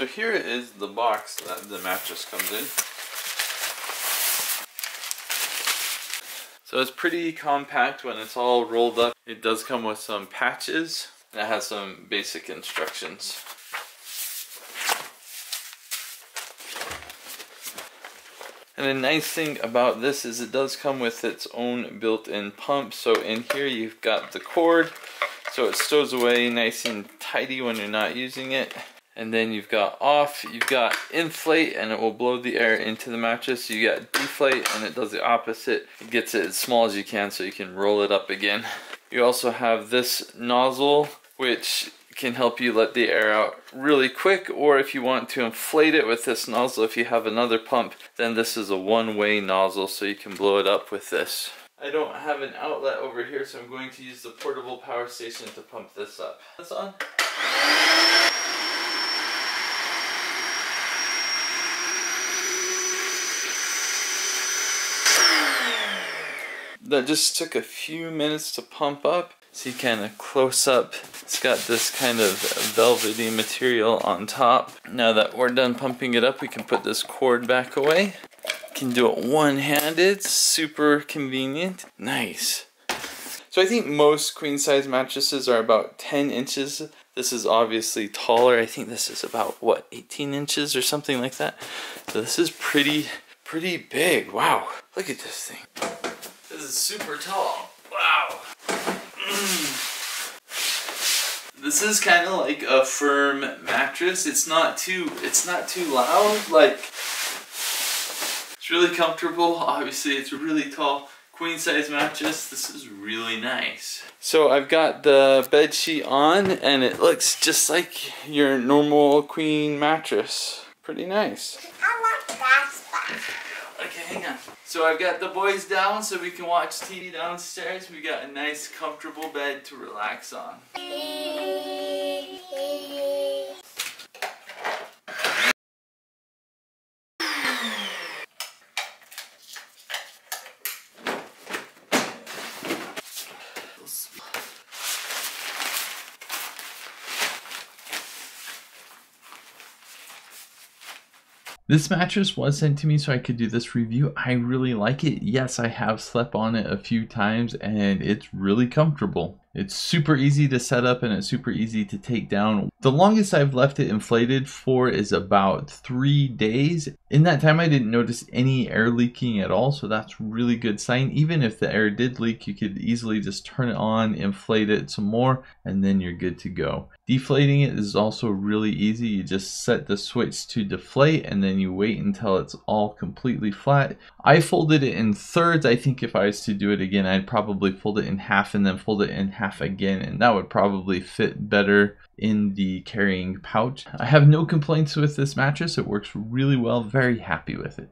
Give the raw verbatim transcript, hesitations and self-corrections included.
So here is the box that the mattress comes in. So it's pretty compact when it's all rolled up. It does come with some patches. It has some basic instructions. And a nice thing about this is it does come with its own built-in pump. So in here you've got the cord, so it stows away nice and tidy when you're not using it. And then you've got off, you've got inflate, and it will blow the air into the mattress. You got deflate, and it does the opposite. It gets it as small as you can so you can roll it up again. You also have this nozzle, which can help you let the air out really quick, or if you want to inflate it with this nozzle, if you have another pump, then this is a one-way nozzle, so you can blow it up with this. I don't have an outlet over here, so I'm going to use the portable power station to pump this up. That's on. That just took a few minutes to pump up. See kind of close up, it's got this kind of velvety material on top. Now that we're done pumping it up, we can put this cord back away. You can do it one-handed, super convenient, nice. So I think most queen size mattresses are about ten inches. This is obviously taller. I think this is about, what, eighteen inches or something like that. So this is pretty, pretty big. Wow, look at this thing. This is super tall, wow. This is kind of like a firm mattress. It's not too, it's not too loud. Like, it's really comfortable. Obviously, it's a really tall queen size mattress. This is really nice. So I've got the bed sheet on, and it looks just like your normal queen mattress. Pretty nice. I like that spot. Okay, hang on. So I've got the boys down so we can watch T V downstairs. We got a nice comfortable bed to relax on. This mattress was sent to me so I could do this review. I really like it. Yes, I have slept on it a few times and it's really comfortable. It's super easy to set up and it's super easy to take down. The longest I've left it inflated for is about three days. In that time I didn't notice any air leaking at all, so that's really good sign. Even if the air did leak, you could easily just turn it on, inflate it some more, and then you're good to go. Deflating it is also really easy. You just set the switch to deflate and then you wait until it's all completely flat. I folded it in thirds. I think if I was to do it again, I'd probably fold it in half and then fold it in half again, and that would probably fit better in the carrying pouch. I have no complaints with this mattress. It works really well. Very happy with it.